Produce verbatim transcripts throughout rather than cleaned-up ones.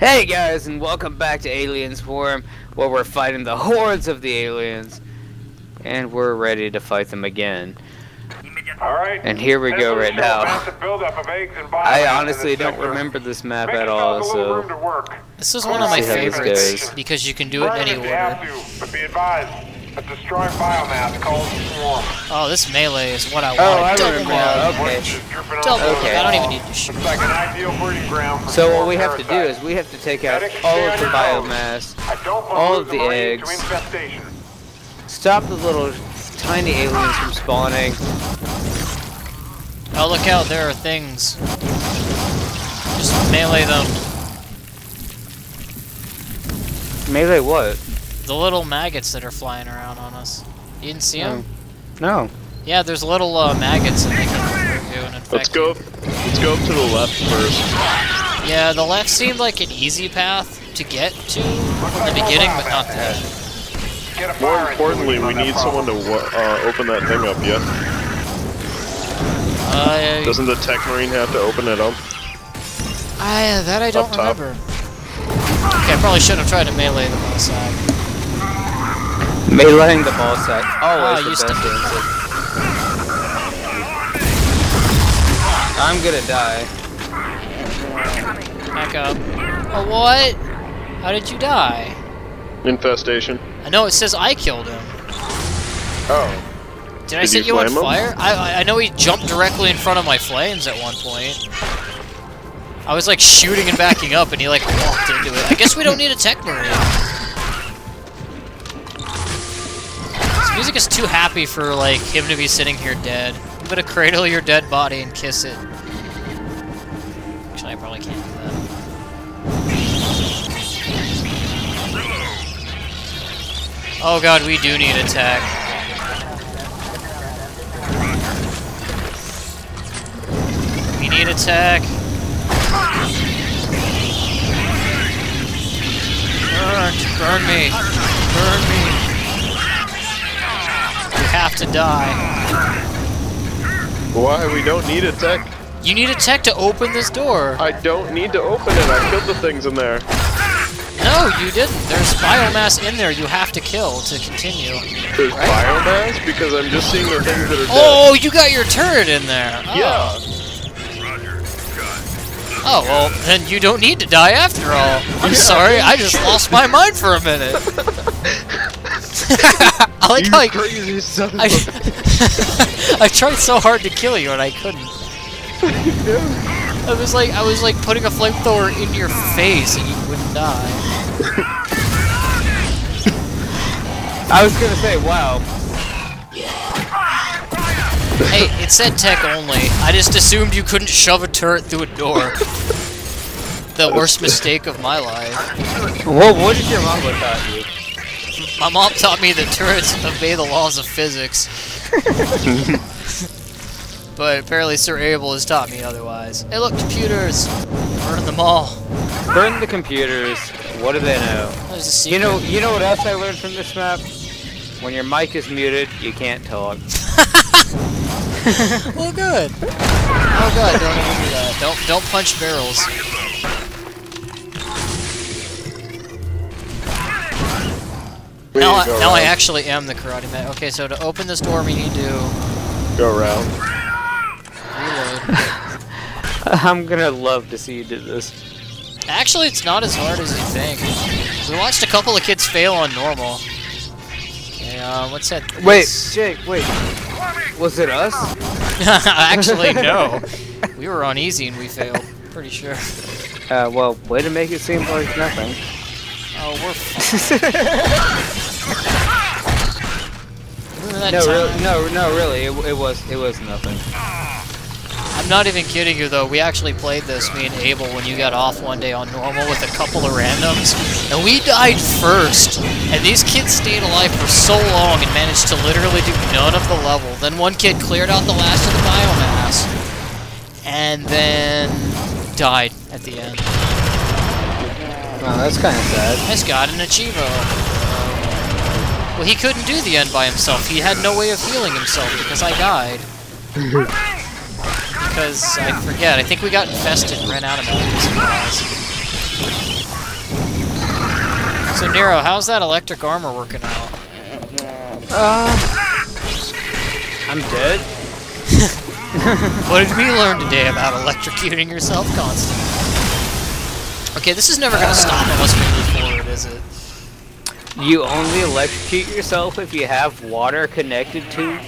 Hey guys, and welcome back to Alien Swarm, where we're fighting the hordes of the aliens, and we're ready to fight them again. All right. And here we go right now. I honestly don't remember this map at all, so this is one of my favorites because you can do it in any order. A destroyed biomass called swarm. Oh, this melee is what I want. Oh, I remember now. Okay. Double. Okay. I don't even need to shoot. It's like an ideal breeding ground for so what we have to do is we have to take out all of the biomass, all of the eggs, stop the little tiny aliens from spawning. Oh, look out! There are things. Just melee them. Melee what? The little maggots that are flying around on us. You didn't see them? No. no. Yeah, there's little uh, maggots in the Let's go. Let's go up to the left first. Yeah, the left seemed like an easy path to get to in the beginning, but not the end. More importantly, we need someone to uh, open that thing up. Yeah. Uh, Doesn't the tech marine have to open it up? I uh, that I don't remember. Okay, I probably should have tried to melee them on the side. Meleeing the ball sack. Always oh, the best to... answer. I'm gonna die. Back up. Oh, what? How did you die? Infestation. I know it says I killed him. Oh. Did, did I set you, you on fire? I, I know he jumped directly in front of my flames at one point. I was like shooting and backing up and he like walked into it. I guess we don't need a tech marine. Music is too happy for like him to be sitting here dead. I'm gonna cradle your dead body and kiss it. Actually, I probably can't do that. Oh god, we do need attack. We need attack. Burn, burn me, burn me. Have to die. Why? We don't need a tech. You need a tech to open this door. I don't need to open it. I killed the things in there. No, you didn't. There's biomass in there you have to kill to continue. There's right? biomass? Because I'm just seeing the things that are oh, dead. You got your turret in there. Oh. Yeah. Oh, well, then you don't need to die after all. I'm yeah, sorry, I just should. lost my mind for a minute. I like you how I, crazy son I, of I tried so hard to kill you and I couldn't. I was like I was like putting a flamethrower in your face and you wouldn't die. I was gonna say, wow. Hey, it said tech only. I just assumed you couldn't shove a turret through a door. The worst mistake of my life. Whoa, what did your mom taught you? My mom taught me that turrets obey the laws of physics. But apparently Sir Abel has taught me otherwise. Hey look, computers! Burn them all. Burn the computers. What do they know? There's a secret. You know, you know what else I learned from this map? When your mic is muted, you can't talk. Well good. Oh god, don't ever do that. Don't don't punch barrels. Now, I, now I actually am the karate man. Okay, so to open this door, we need to go around. Reload. I'm gonna love to see you do this. Actually, it's not as hard as you think. We watched a couple of kids fail on normal. And, uh, what's that? Wait, it's... Jake, wait. Was it us? Actually, no. We were on easy and we failed. Pretty sure. Uh, well, way to make it seem like nothing. Oh, we're fine. No, really, no, no, really, it, it was, it was nothing. I'm not even kidding you though. We actually played this, me and Abel, when you got off one day on normal with a couple of randoms, and we died first. And these kids stayed alive for so long and managed to literally do none of the level. Then one kid cleared out the last of the biomass, and then died at the end. Oh, that's kind of sad. He's got an Achivo. Well, he couldn't do the end by himself. He had no way of healing himself because I died. Because, I forget, I think we got infested and ran out of batteries. So, Nero, how's that electric armor working out? Uh, I'm dead. What did we learn today about electrocuting yourself constantly? Okay, this is never going to uh, stop unless we move forward, is it? You only electrocute yourself if you have water connected to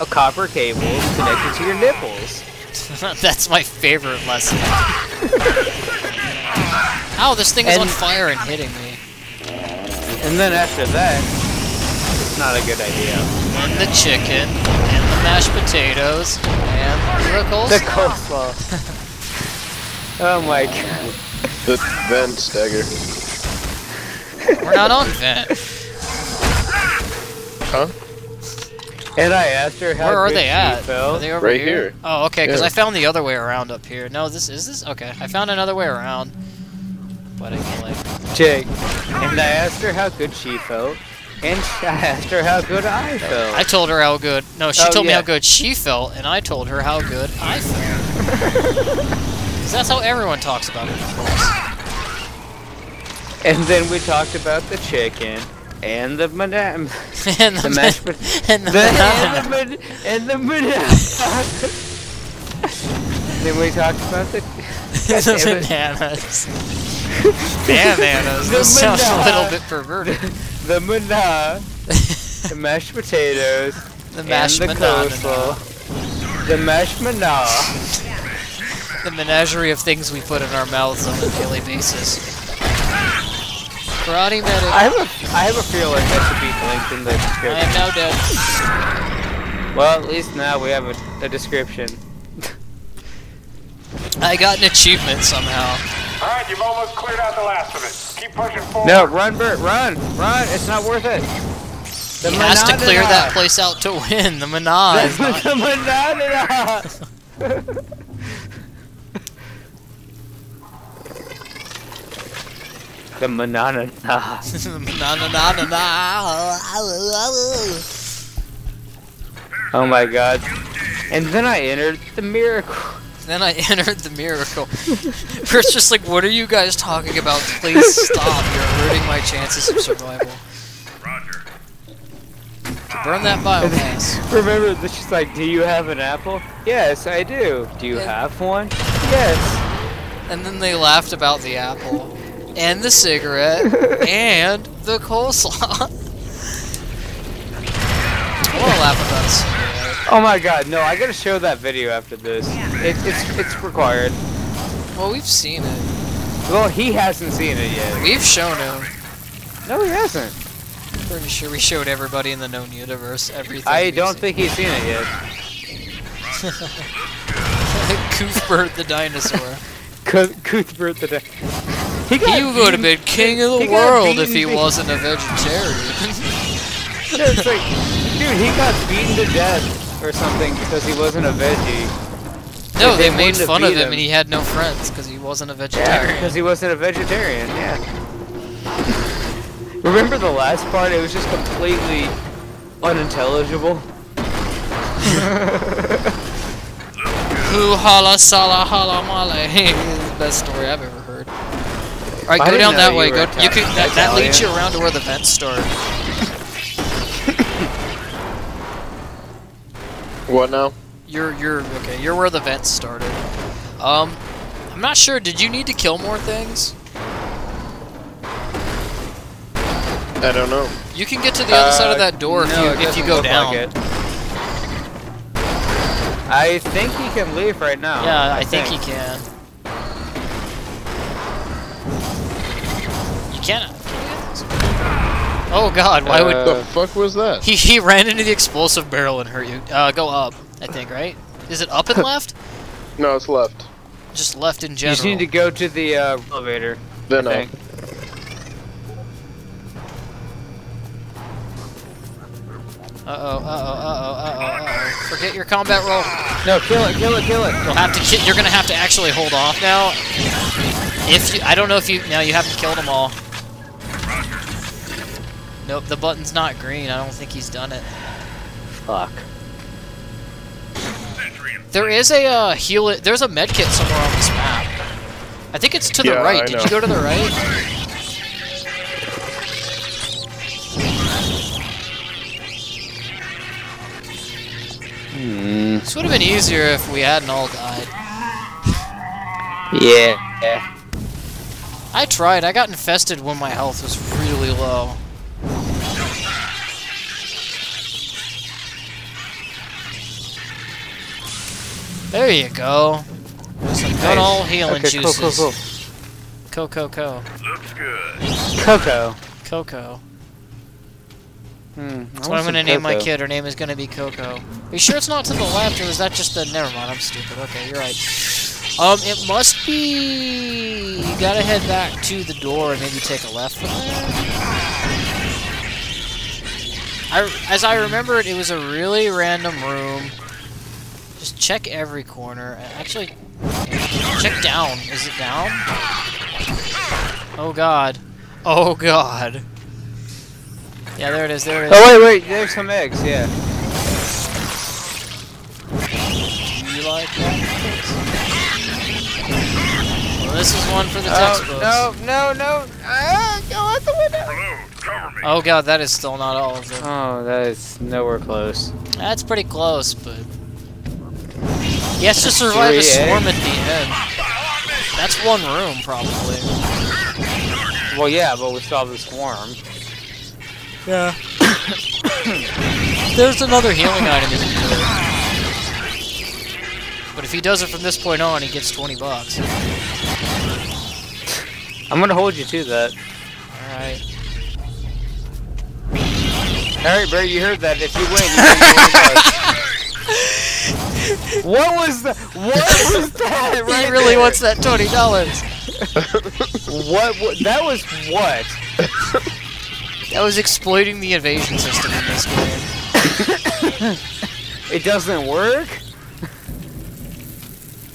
a copper cable connected to your nipples. That's my favorite lesson. Ow, this thing is and, on fire and hitting me. And then after that, it's not a good idea. And the chicken, and the mashed potatoes, and the coleslaw. The coleslaw. Oh my god. The vent stagger. We're not on vent. Huh? And I asked her how. Where are they at? Are they over right here? here? Oh, okay. Because yeah. I found the other way around up here. No, this is this. Okay, I found another way around. But I can like. Jake. And I asked her how good she felt, and I asked her how good I felt. I told her how good. No, she oh, told yeah. me how good she felt, and I told her how good I felt. Because that's how everyone talks about it, of course. And then we talked about the chicken and the madame and the, the mashed potatoes and the madame and the madame. Then we talked about the the bananas. Bananas. This sounds a little bit perverted. The manna, the mashed potatoes, the mashed and the coleslaw, the mashed manna. The menagerie of things we put in our mouths on a daily basis. Karate medic. I have a, I have a feeling that should be linked in the description. I am now dead. Well, at least now we have a, a description. I got an achievement somehow. Alright, you've almost cleared out the last of it. Keep pushing forward. No, run, Bert, run! Run! It's not worth it! The he has to clear that place out to win. The Manah is not... The Manah! The manana. Oh my god. And then I entered the miracle. Then I entered the miracle. Kurt's just like, what are you guys talking about? Please stop. You're hurting my chances of survival. Roger. So burn that biomass. Remember, she's like, do you have an apple? Yes, I do. Do you yeah. have one? Yes. And then they laughed about the apple. And the cigarette, and the coleslaw. I wanna laugh about this. Oh my god, no, I gotta show that video after this. It, it's it's required. Well, we've seen it. Well, he hasn't seen it yet. We've shown him. No, he hasn't. Pretty sure we showed everybody in the known universe everything. I don't seen. think he's seen it yet. Cuthbert the dinosaur. Cuthbert the dinosaur. He, he would have been king of the world if he wasn't a vegetarian. No, it's like, dude, he got beaten to death or something because he wasn't a veggie. No, like they, they made fun of him, him and he had no friends because he wasn't a vegetarian. Yeah, because he wasn't a vegetarian, yeah. Remember the last part? It was just completely unintelligible. Who holla sala holla male. The best story I've ever heard. Alright, go down that way. You, go, you can, that, that leads you around to where the vents start. What now? You're you're okay. You're where the vents started. Um, I'm not sure. Did you need to kill more things? I don't know. You can get to the uh, other side of that door no, if you if you go down. Like I think he can leave right now. Yeah, I, I think. think he can. Can I? Oh god, why uh, would... What the fuck was that? He, he ran into the explosive barrel and hurt you. Uh, go up, I think, right? Is it up and left? No, it's left. Just left in general. You just need to go to the uh, elevator. Then up. Uh-oh, uh-oh, uh-oh, uh-oh, uh-oh. Forget your combat roll. No, kill it, kill it, kill it. You'll have to, you're gonna have to actually hold off now. If you, I don't know if you... Now you haven't killed them all. Nope, the button's not green. I don't think he's done it. Fuck. There is a uh, heal it. There's a medkit somewhere on this map. I think it's to yeah, the right. I Did know. you go to the right? Hmm. This would have been easier if we had an all guide. Yeah. Yeah. I tried. I got infested when my health was really low. There you go. So nice. Got all healing okay, juices. Cool, cool, cool. Coco. Looks good. Coco. Coco. Hmm, that's what I'm gonna name my kid. Her name is gonna be Coco. Are you sure it's not to the left, or is that just the? Never mind. I'm stupid. Okay, you're right. Um, it must be. You gotta head back to the door and maybe take a left from there. I, as I remember it, it was a really random room. Just check every corner. Actually, check down. Is it down? Oh god. Oh god. Yeah, there it is, there it is. Oh, wait, wait, there's some eggs, yeah. Do you like that? Well, this is one for the textbooks. Oh, no, no, no. Ah, go out the window. Hello, cover me. Oh, god, that is still not all of them. Oh, that is nowhere close. That's pretty close, but... Yeah, it's just survive a swarm at the end. That's one room, probably. Well, yeah, but we still have the swarm. Yeah. There's another healing item in here. But if he does it from this point on, he gets twenty bucks. I'm gonna hold you to that. Alright. Alright, bro, you heard that. If you win, you win twenty bucks. What was the... What was that right He really there? Wants that twenty dollars. what, what... That was what? I was exploiting the evasion system in this game. It doesn't work?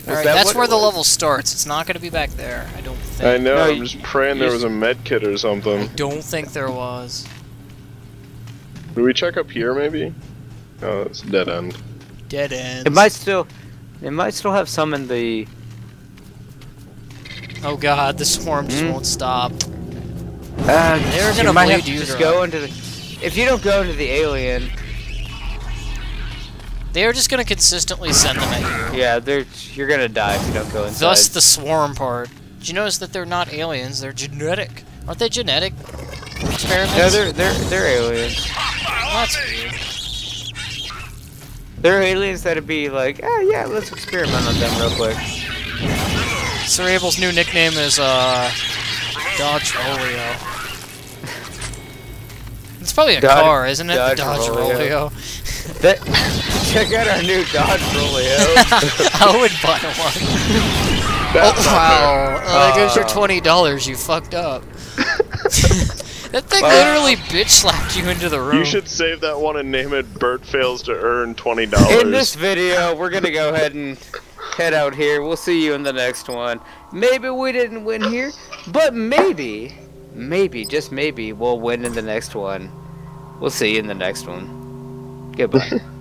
Alright, that that's where the was? level starts. It's not going to be back there, I don't think. I know, no, I'm just praying there was a med kit or something. I don't think there was. Do we check up here, maybe? Oh, it's dead end. Dead end. It might still... It might still have some in the... Oh god, the swarm mm-hmm. just won't stop. Uh, They're gonna you might have to just right. go into the. If you don't go into the alien, they're just gonna consistently send them at you. Yeah, they're you're gonna die if you don't go inside. Thus the swarm part. Did you notice that they're not aliens? They're genetic. Aren't they genetic? Experiments? No, they're they're they're aliens. Well, that's weird. They're aliens that'd be like, oh yeah, let's experiment on them real quick. Cerebral's new nickname is uh. Dodge Rolio. It's probably a Dod car, isn't it? Dodge, Dodge Rolio. Rolio. That, check out our new Dodge Rolio. I would buy one. That's oh, wow. There uh, uh, goes your twenty dollars. You fucked up. That thing uh, literally bitch slapped you into the room. You should save that one and name it Bert Fails to Earn twenty dollars. In this video, we're going to go ahead and... head out here. We'll see you in the next one. Maybe we didn't win here, but maybe, maybe, just maybe, we'll win in the next one. We'll see you in the next one. Goodbye.